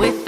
with